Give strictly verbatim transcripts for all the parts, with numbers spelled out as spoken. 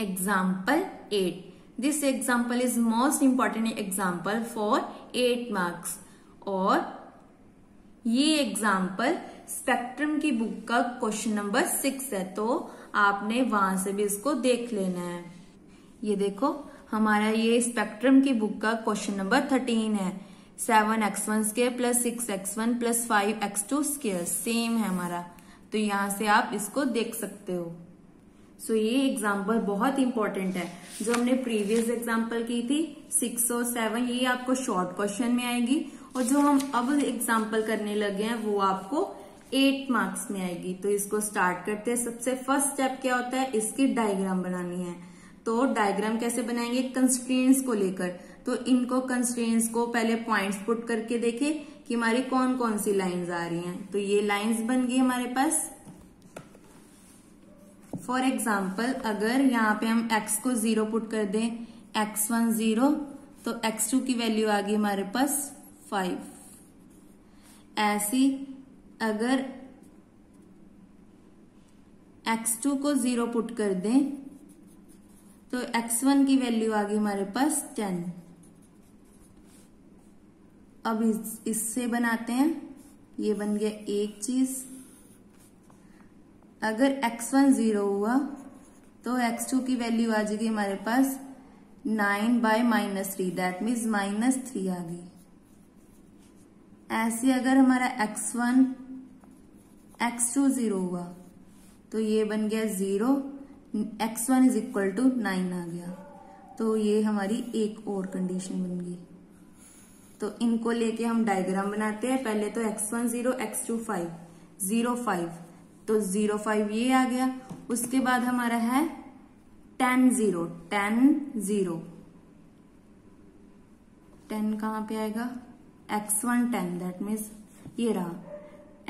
example eight. This example is most important example for eight marks. और ये example spectrum की book का question number six है, तो आपने वहां से भी इसको देख लेना है. ये देखो हमारा ये स्पेक्ट्रम की बुक का क्वेश्चन नंबर थर्टीन है. Seven x one square plus six x one plus five x two square same है हमारा, तो यहाँ से आप इसको देख सकते हो. सो so, ये एग्जाम्पल बहुत इंपॉर्टेंट है. जो हमने प्रीवियस एग्जाम्पल की थी सिक्स और सेवन, ये आपको शॉर्ट क्वेश्चन में आएगी, और जो हम अब एग्जाम्पल करने लगे हैं वो आपको एट मार्क्स में आएगी. तो इसको स्टार्ट करते हैं. सबसे फर्स्ट स्टेप क्या होता है, इसकी डायग्राम बनानी है. तो डायग्राम कैसे बनाएंगे, कंस्ट्रेंट्स को लेकर. तो इनको कंस्ट्रेंट्स को पहले पॉइंट्स पुट करके देखें कि हमारी कौन कौन सी लाइंस आ रही हैं. तो ये लाइंस बन गई हमारे पास. फॉर एग्जाम्पल अगर यहाँ पे हम एक्स को जीरो पुट कर दें, एक्स वन जीरो, तो एक्स टू की वैल्यू आ गई हमारे पास फाइव. ऐसी अगर एक्स टू को जीरो पुट कर दें तो एक्स वन की वैल्यू आ गई हमारे पास टेन. अब इस, इससे बनाते हैं. ये बन गया एक चीज. अगर एक्स वन जीरो हुआ तो एक्स टू की वैल्यू आ जाएगी हमारे पास nine by minus three, that means minus three आ गई. ऐसे अगर हमारा x one x two zero हुआ तो ये बन गया zero, x one is equal to nine आ गया. तो ये हमारी एक और कंडीशन बन गई. तो इनको लेके हम डायग्राम बनाते हैं. पहले तो x one zero, x two five, zero five, तो जीरो फाइव ये आ गया. उसके बाद हमारा है ten zero, ten zero, ten कहाँ पे आएगा, x one ten, that means ये रहा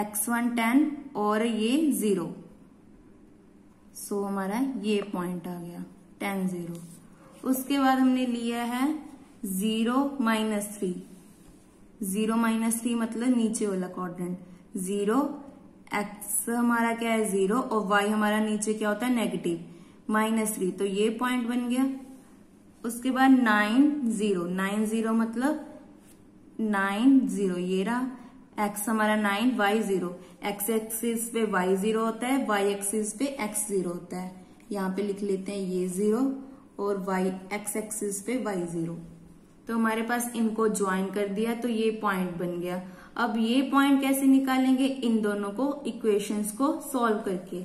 एक्स वन टेन और ये जीरो. सो so, हमारा ये पॉइंट आ गया टेन जीरो. उसके बाद हमने लिया है zero minus three. Zero minus three मतलब नीचे वाला क्वाड्रेंट. जीरो एक्स हमारा क्या है जीरो, और वाई हमारा नीचे क्या होता है नेगेटिव माइनस थ्री, तो ये पॉइंट बन गया. उसके बाद नाइन जीरो, नाइन जीरो मतलब नाइन जीरो ये रहा. एक्स हमारा nine, y zero. X axis पे वाई जीरो होता है, वाई एक्सिस पे एक्स जीरो होता है. यहाँ पे लिख लेते हैं ये जीरो और वाई एक्स एक्सिस पे वाई जीरो. तो हमारे पास इनको ज्वाइन कर दिया तो ये पॉइंट बन गया. अब ये पॉइंट कैसे निकालेंगे, इन दोनों को इक्वेशंस को सॉल्व करके.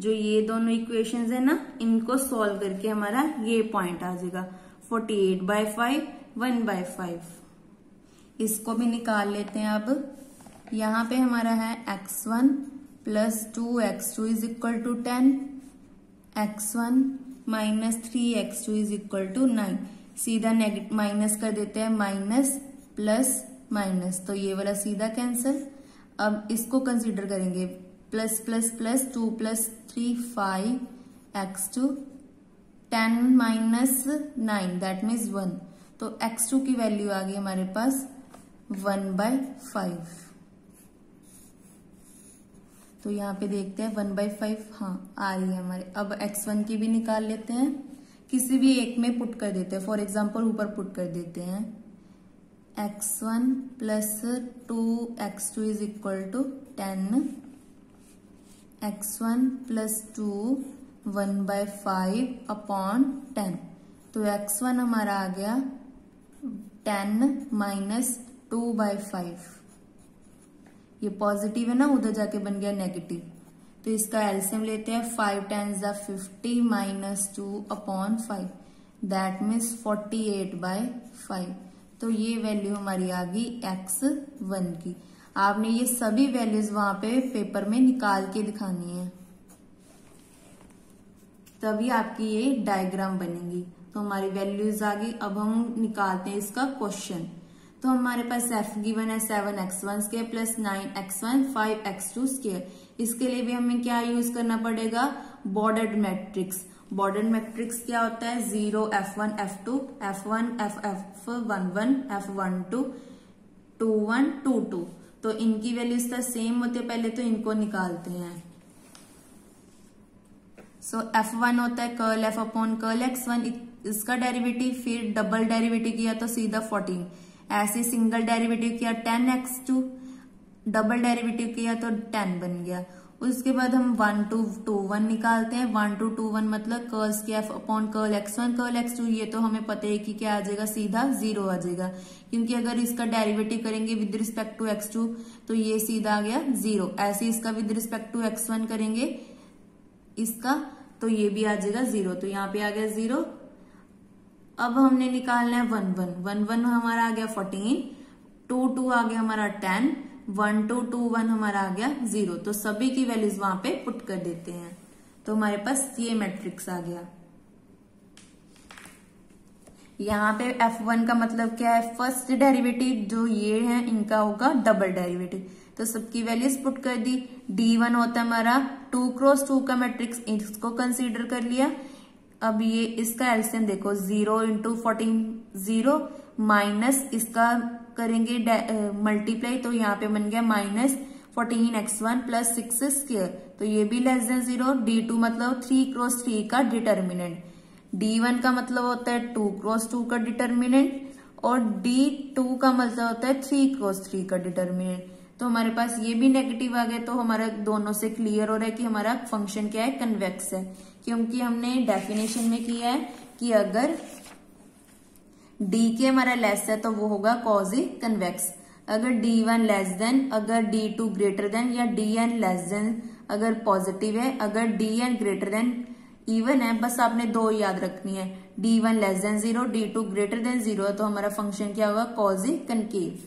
जो ये दोनों इक्वेशंस है ना, इनको सॉल्व करके हमारा ये पॉइंट आ जाएगा forty eight by five, one by five. इसको भी निकाल लेते हैं. अब यहाँ पे हमारा है x one plus two x two is equal to ten, x one minus three x two is equal to nine. सीधा नेगेटिव माइनस कर देते हैं, माइनस प्लस माइनस, तो ये वाला सीधा कैंसिल. अब इसको कंसीडर करेंगे plus plus plus, two plus three five x two, ten minus nine that means one, तो एक्स टू की वैल्यू आ गई हमारे पास वन बाय फाइव. तो यहाँ पे देखते हैं वन बाय फाइव हाँ आ रही है हमारे. अब एक्स वन की भी निकाल लेते हैं, किसी भी एक में पुट कर देते हैं. फॉर एग्जाम्पल ऊपर पुट कर देते हैं. X one plus two x two is equal to ten, x one plus two one by five upon ten. तो एक्स वन हमारा आ गया ten minus two by five. ये पॉजिटिव है ना, उधर जाके बन गया नेगेटिव. तो इसका एलसीएम लेते हैं, फाइव टेन जा fifty minus two upon five that means forty eight by five. तो ये वैल्यू हमारी आ गई एक्स वन की. आपने ये सभी वैल्यूज वहां पे पेपर में निकाल के दिखानी है, तभी आपकी ये डायग्राम बनेगी. तो हमारी वैल्यूज आ गई. अब हम निकालते हैं इसका क्वेश्चन. तो हमारे पास एफ गिवन है seven x one square plus nine x one five x two square. इसके लिए भी हमें क्या यूज करना पड़ेगा, बॉर्डर्ड मैट्रिक्स. बॉर्डर्ड मैट्रिक्स क्या होता है, zero f one f two f one f f one one f one two two one two two. तो इनकी वैल्यूज तो सेम होते, पहले तो इनको निकालते हैं. सो एफ वन होता है curl f upon curl x one, इसका डेरिवेटिव, फिर डबल डेरिवेटिव किया तो सीधा फोर्टीन, ऐसे सिंगल डेरिवेटिव किया ten x two, double derivative किया तो टेन बन गया। उसके बाद हम वन टू टू वन निकालते हैं, वन टू टू वन मतलब कर्ल्स के f upon curl x one curl x two, ये तो हमें पता है कि क्या आ जाएगा, सीधा जीरो आ जाएगा, क्योंकि अगर इसका डेरिवेटिव करेंगे with respect to x two तो ये सीधा आ गया जीरो, ऐसे इसका with respect to x one करेंगे इसका तो ये भी आ जाएगा जीरो, तो यहाँ पे आ गया जीरो। अब हमने निकालना है वन वन, वन वन हमारा आ गया फोर्टीन, टू टू आ गया हमारा ten, one two two one हमारा आ गया जीरो, तो सभी की वैल्यूज वहां पे पुट कर देते हैं, तो हमारे पास ये मैट्रिक्स आ गया। यहाँ पे एफ वन का मतलब क्या है, फर्स्ट डेरिवेटिव जो ये है इनका होगा डबल डेरिवेटिव, तो सबकी वैल्यूज पुट कर दी। डी वन होता है हमारा टू क्रॉस टू का मैट्रिक्स, इसको कंसीडर कर लिया। अब ये इसका एलसीएम देखो, zero into fourteen zero, minus इसका करेंगे मल्टीप्लाई तो यहाँ पे बन गया minus fourteen x one plus six square, तो ये भी less than zero. D two मतलब थ्री क्रॉस थ्री का डिटर्मिनेंट, डी वन का मतलब होता है टू क्रॉस टू का डिटर्मिनेंट, और डी टू का मतलब होता है थ्री क्रॉस थ्री का डिटर्मिनेंट, तो हमारे पास ये भी नेगेटिव आ गया। तो हमारा दोनों से क्लियर हो रहा है कि हमारा फंक्शन क्या है, कन्वेक्स है, क्योंकि हमने डेफिनेशन में किया है कि अगर डी के हमारा लेस है तो वो होगा क्वाजी कन्वेक्स, अगर डी वन लेस देन, अगर डी टू ग्रेटर देन, या डी एन लेस देन अगर पॉजिटिव है, अगर D n greater than even है, बस आपने दो याद रखनी है, D one less than zero, D two greater than zero, तो हमारा फंक्शन क्या होगा, क्वाजी कनकेव।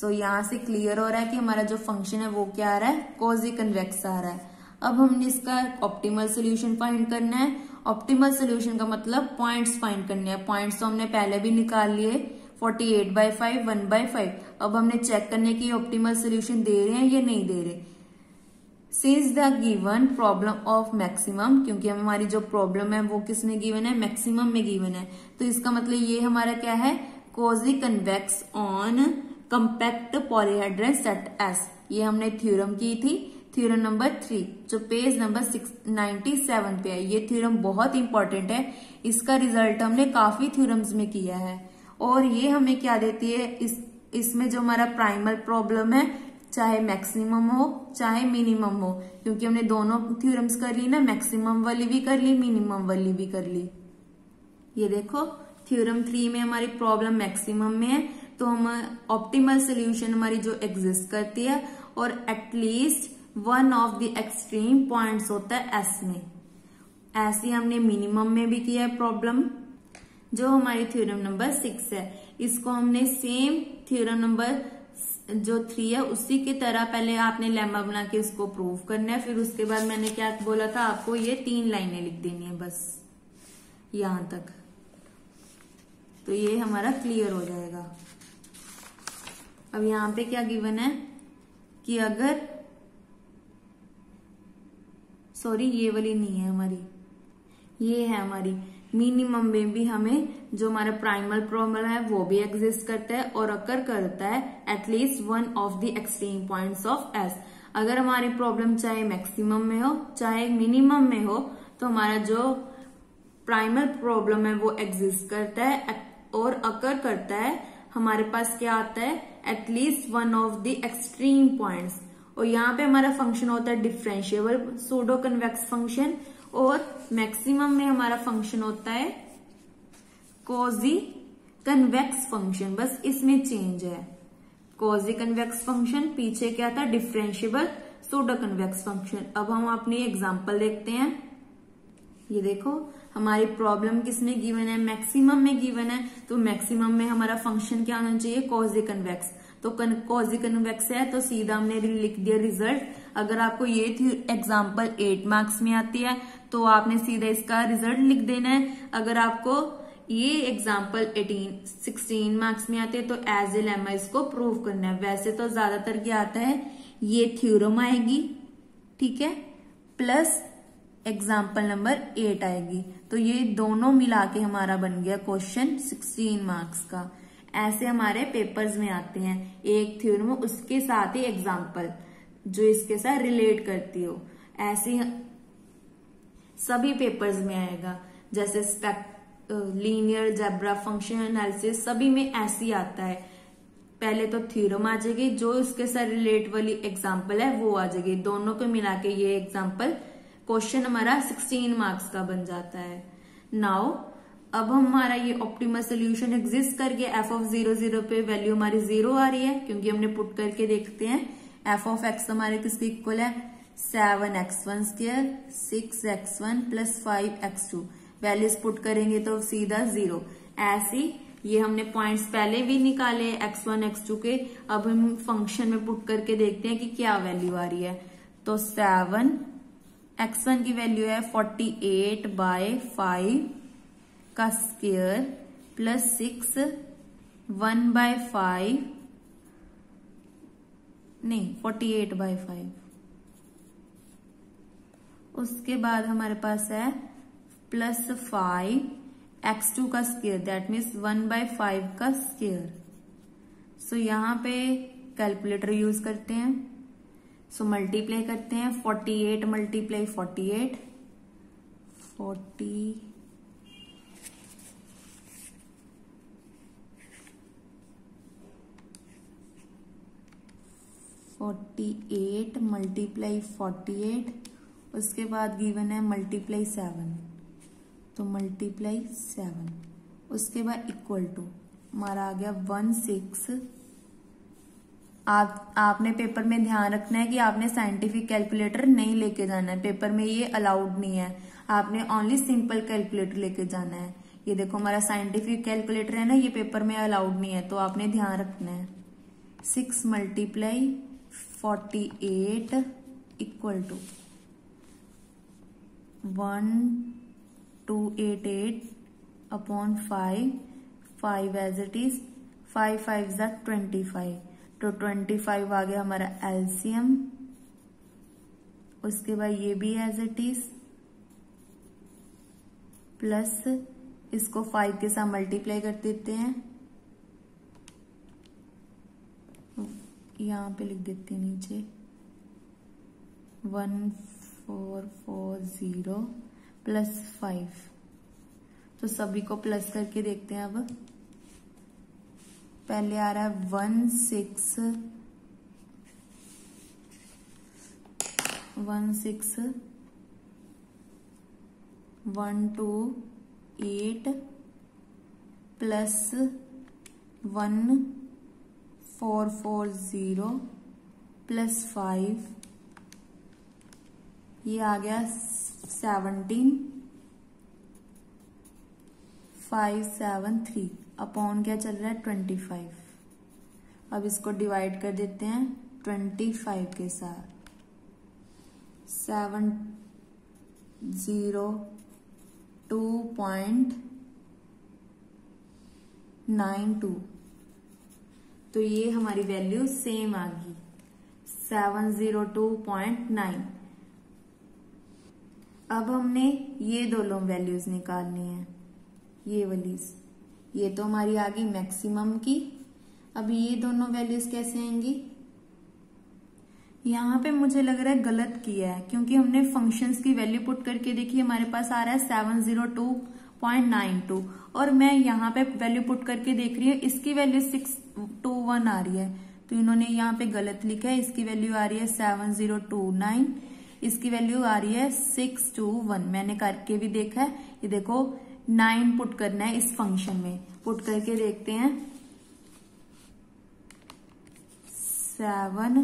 सो यहाँ से क्लियर हो रहा है कि हमारा जो फंक्शन है वो क्या आ रहा है, क्वाजी कन्वेक्स आ रहा है। अब हमने इसका ऑप्टिमल सोल्यूशन फाइंड करना है। ऑप्टिमल सोल्यूशन का मतलब पॉइंट्स फाइंड करने हैं, पॉइंट्स तो हमने पहले भी निकाल लिए forty eight by five, one by five. अब हमने चेक करने की ऑप्टिमल सोल्यूशन दे रहे हैं या नहीं दे रहे। Since the given problem of maximum, क्योंकि हमारी जो प्रॉब्लम है वो किसमें गिवन है, मैक्सिमम में गिवन है, तो इसका मतलब ये हमारा क्या है, quasi convex on compact polyhedral set S. ये हमने थ्योरम की थी, थ्योरम नंबर थ्री, जो page number six ninety seven पे है। ये थ्योरम बहुत इंपॉर्टेंट है, इसका रिजल्ट हमने काफी थ्योरम्स में किया है, और ये हमें क्या देती है, इस इसमें जो हमारा प्राइमल प्रॉब्लम है, चाहे मैक्सिमम हो चाहे मिनिमम हो, क्योंकि हमने दोनों थ्योरम्स कर ली ना, मैक्सिमम वाली भी कर ली मिनिमम वाली भी कर ली। ये देखो थ्योरम थ्री में हमारी प्रॉब्लम मैक्सिमम में है, तो हम ऑप्टिमल सोल्यूशन हमारी जो एग्जिस्ट करती है, और at least one of the extreme points होता है एस में। ऐसे हमने मिनिमम में भी किया है प्रॉब्लम, जो हमारी थ्योरम नंबर सिक्स है। इसको हमने सेम थ्योरम नंबर जो थ्री है उसी की तरह पहले आपने लेम्मा बना के इसको प्रूव करना है, फिर उसके बाद मैंने क्या बोला था आपको, ये तीन लाइनें लिख देनी है बस, यहां तक, तो ये हमारा क्लियर हो जाएगा। अब यहाँ पे क्या गिवन है कि अगर सॉरी ये वाली नहीं है हमारी, ये है हमारी मिनिमम में भी हमें जो हमारा प्राइमल प्रॉब्लम है वो भी एग्जिस्ट करता है, और अकर करता है at least one of the extreme points of S. अगर हमारी प्रॉब्लम चाहे मैक्सिमम में हो चाहे मिनिमम में हो, तो हमारा जो प्राइमल प्रॉब्लम है वो एग्जिस्ट करता है, और अकर करता है, हमारे पास क्या आता है, at least one of the extreme points. और यहाँ पे हमारा फंक्शन होता है डिफरेंशिएबल सूडो कन्वेक्स फंक्शन, और मैक्सिमम में हमारा फंक्शन होता है क्वाजी कन्वेक्स फंक्शन, बस इसमें चेंज है। क्वाजी कन्वेक्स फंक्शन, पीछे क्या था, डिफरेंशिएबल सूडो कन्वेक्स फंक्शन। अब हम अपनी एग्जांपल देखते हैं। ये देखो हमारी प्रॉब्लम किसमें गिवन है, मैक्सिमम में गिवन है, तो मैक्सिमम में हमारा फंक्शन क्या होना चाहिए, क्वाजी कन्वेक्स, तो क्वाजी कन्वेक्स है तो सीधा हमने लिख दिया रिजल्ट। अगर आपको ये एग्जाम्पल एट मार्क्स में आती है तो आपने सीधा इसका रिजल्ट लिख देना है, अगर आपको ये एग्जाम्पल एटीन सिक्सटीन मार्क्स में आते है तो एज ए लेम्मा इसको प्रूव करना है। वैसे तो ज्यादातर क्या आता है, ये थ्योरम आएगी, ठीक है, प्लस एग्जाम्पल नंबर एट आएगी, तो ये दोनों मिला के हमारा बन गया क्वेश्चन सिक्सटीन मार्क्स का। ऐसे हमारे पेपर्स में आते हैं, एक थ्योरम उसके साथ ही एग्जाम्पल जो इसके साथ रिलेट करती हो, ऐसे सभी पेपर्स में आएगा, जैसे लीनियर जेब्रा फंक्शन एनालिसिस सभी में ऐसे ही आता है। पहले तो थ्योरम आ जाएगी, जो उसके साथ रिलेट वाली एग्जाम्पल है वो आ जाएगी, दोनों को मिला के ये एग्जाम्पल क्वेश्चन हमारा सिक्सटीन मार्क्स का बन जाता है। नाउ अब हमारा ये ऑप्टिमल सोल्यूशन एग्जिस्ट कर गया, एफ ऑफ जीरो जीरो पे वैल्यू हमारी जीरो आ रही है क्योंकि हमने पुट करके देखते हैं। एफ ऑफ एक्स हमारे किसके इक्वल है, seven x one square six x one plus five x two, values put करेंगे तो सीधा जीरो। ऐसी ये हमने पॉइंट्स पहले भी निकाले एक्स वन एक्स टू के, अब हम फंक्शन में पुट करके देखते हैं कि क्या वैल्यू आ रही है। तो सेवन एक्स वन की वैल्यू है फोर्टी एट बाय फाइव का square plus six one by five नहीं फोर्टी एट बाय फाइव, उसके बाद हमारे पास है प्लस फाइव एक्स टू का square that means one by five का स्क्वायर। सो so, यहाँ पे कैलकुलेटर यूज करते हैं, सो so, मल्टीप्लाई करते हैं forty eight multiply forty eight forty forty eight multiply forty eight उसके बाद गिवन है मल्टीप्लाई सेवन, तो मल्टीप्लाई सेवन उसके बाद इक्वल टू हमारा आ गया वन सिक्स। आप आपने पेपर में ध्यान रखना है कि आपने साइंटिफिक कैलकुलेटर नहीं लेके जाना है, पेपर में ये अलाउड नहीं है, आपने ओनली सिंपल कैलकुलेटर लेके जाना है। ये देखो हमारा साइंटिफिक कैलकुलेटर है ना, ये पेपर में अलाउड नहीं है तो आपने ध्यान रखना है। Six multiply forty eight equal to one two eight eight upon five, five as it is, five five जार ट्वेंटी फाइव, तो ट्वेंटी फाइव आ गया हमारा एलसीएम। उसके बाद ये भी एज इट इज प्लस इसको फाइव के साथ मल्टीप्लाई कर देते हैं, यहाँ पे लिख देते हैं नीचे one four four zero plus five. तो सभी को प्लस करके देखते हैं। अब पहले आ रहा है one six one six one two eight plus one four four zero plus five, ये आ गया seventeen five seven three upon क्या चल रहा है ट्वेंटी फाइव। अब इसको डिवाइड कर देते हैं ट्वेंटी फाइव के साथ, seven zero two point nine two, तो ये हमारी वैल्यू सेम आ गई seven zero two point nine. अब हमने ये दोनों वैल्यूज निकालनी है, ये वालीज, ये तो हमारी आ गई मैक्सिमम की। अब ये दोनों वैल्यूज कैसे आएंगी, यहाँ पे मुझे लग रहा है गलत किया है क्योंकि हमने फंक्शंस की वैल्यू पुट करके देखी, हमारे पास आ रहा है seven zero two point nine two और मैं यहाँ पे वैल्यू पुट करके देख रही हूँ इसकी वैल्यू सिक्स टू वन आ रही है, तो इन्होंने यहाँ पे गलत लिखा है। इसकी वैल्यू आ रही है सेवन जीरो टू नाइन, इसकी वैल्यू आ रही है सिक्स टू वन। मैंने करके भी देखा है, ये देखो नाइन पुट करना है इस फंक्शन में, पुट करके देखते हैं सेवन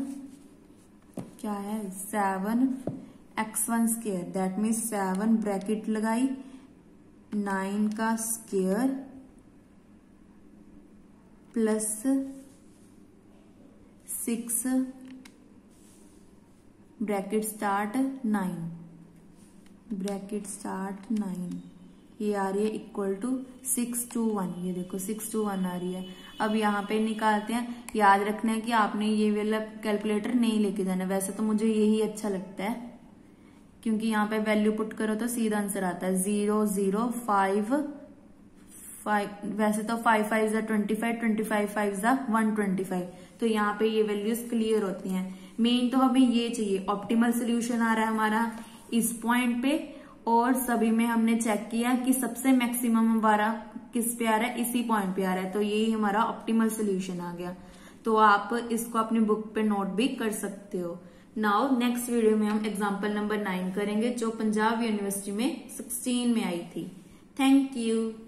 क्या है seven x one square that means seven bracket लगाई नाइन का square plus six bracket start nine bracket start nine, ये आ रही है equal to six two one. ये देखो सिक्स टू वन आ रही है। अब यहाँ पे निकालते हैं, याद रखना है कि आपने ये वाला कैलकुलेटर नहीं लेके जाना, वैसे तो मुझे यही अच्छा लगता है क्योंकि यहाँ पे वैल्यू पुट करो तो सीधा आंसर आता है जीरो जीरो फाइव फाइव, वैसे तो फाइव फाइव जा twenty five twenty five five जा वन ट्वेंटी फाइव, तो यहाँ पे ये वैल्यूज क्लियर होती हैं। मेन तो हमें ये चाहिए, ऑप्टिमल सोल्यूशन आ रहा है हमारा इस पॉइंट पे, और सभी में हमने चेक किया कि सबसे मैक्सिमम हमारा किस पे आ रहा है, इसी पॉइंट पे आ रहा है, तो यही हमारा ऑप्टिमल सोल्यूशन आ गया। तो आप इसको अपनी बुक पे नोट भी कर सकते हो। नाउ नेक्स्ट वीडियो में हम एग्जाम्पल नंबर नाइन करेंगे जो पंजाब यूनिवर्सिटी में सिक्सटीन में आई थी। Thank you.